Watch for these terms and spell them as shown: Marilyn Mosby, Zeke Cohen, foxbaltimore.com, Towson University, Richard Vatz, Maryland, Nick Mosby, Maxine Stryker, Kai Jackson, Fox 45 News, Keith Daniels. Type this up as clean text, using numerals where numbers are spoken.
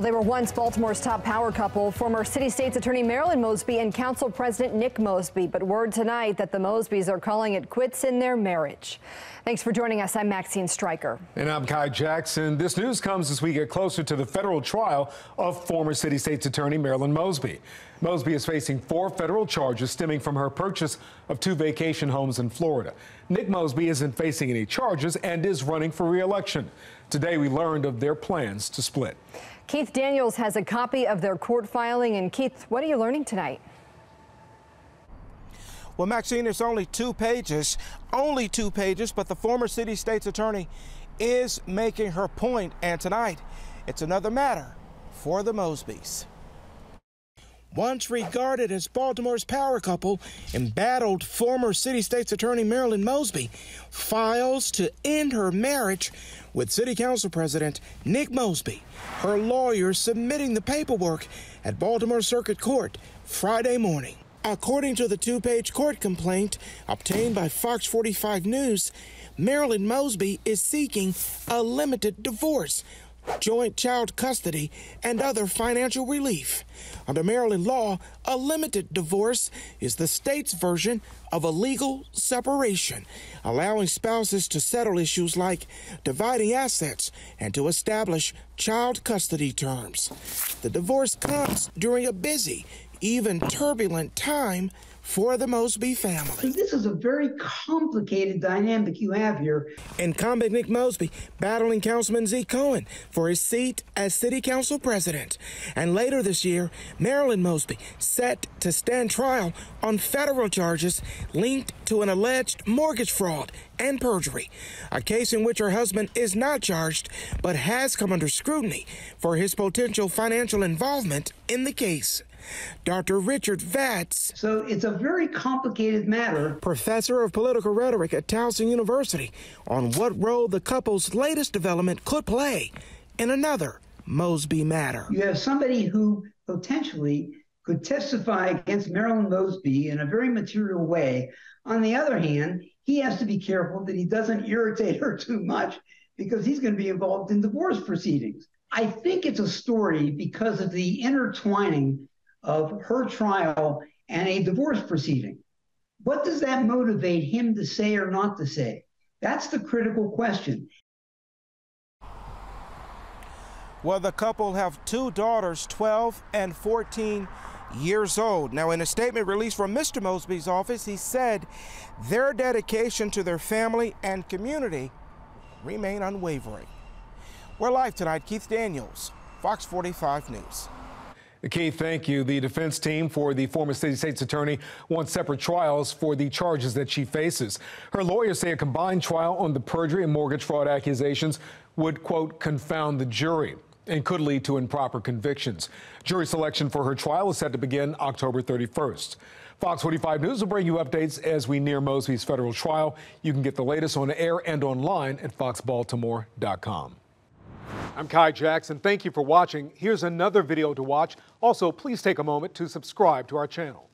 Well, they were once Baltimore's top power couple, former city-state's attorney Marilyn Mosby and council president Nick Mosby. But word tonight that the Mosbys are calling it quits in their marriage. Thanks for joining us. I'm Maxine Stryker. And I'm Kai Jackson. This news comes as we get closer to the federal trial of former city-state's attorney Marilyn Mosby. Mosby is facing 4 federal charges stemming from her purchase of 2 vacation homes in Florida. Nick Mosby isn't facing any charges and is running for re-election. Today, we learned of their plans to split. Keith Daniels has a copy of their court filing. And Keith, what are you learning tonight? Well, Maxine, it's only two pages, but the former city-state's attorney is making her point. And tonight, it's another matter for the Mosbys. Once regarded as Baltimore's power couple, embattled former city-state's attorney Marilyn Mosby files to end her marriage with City Council President Nick Mosby, her lawyer submitting the paperwork at Baltimore Circuit Court Friday morning. According to the 2-page court complaint obtained by Fox 45 News, Marilyn Mosby is seeking a limited divorce, joint child custody, and other financial relief. Under Maryland law, a limited divorce is the state's version of a legal separation, allowing spouses to settle issues like dividing assets and to establish child custody terms. The divorce comes during a busy, even turbulent time for the Mosby family. This is a very complicated dynamic you have here. Incumbent Nick Mosby battling Councilman Zeke Cohen for his seat as city council president. And later this year, Marilyn Mosby set to stand trial on federal charges linked to an alleged mortgage fraud and perjury, a case in which her husband is not charged but has come under scrutiny for his potential financial involvement in the case. Dr. Richard Vatz. So it's a very complicated matter. Professor of political rhetoric at Towson University, on what role the couple's latest development could play in another Mosby matter. You have somebody who potentially could testify against Marilyn Mosby in a very material way. On the other hand, he has to be careful that he doesn't irritate her too much because he's going to be involved in divorce proceedings. I think it's a story because of the intertwining of her trial and a divorce proceeding. What does that motivate him to say or not to say? That's the critical question. Well, the couple have 2 daughters, 12 and 14 years old. Now, in a statement released from Mr. Mosby's office, he said their dedication to their family and community remain unwavering. We're live tonight. Keith Daniels, Fox 45 News. Keith, thank you. The defense team for the former city-state's attorney wants separate trials for the charges that she faces. Her lawyers say a combined trial on the perjury and mortgage fraud accusations would, quote, confound the jury and could lead to improper convictions. Jury selection for her trial is set to begin October 31st. Fox 45 News will bring you updates as we near Mosby's federal trial. You can get the latest on air and online at foxbaltimore.com. I'm Kai Jackson. Thank you for watching. Here's another video to watch. Also, please take a moment to subscribe to our channel.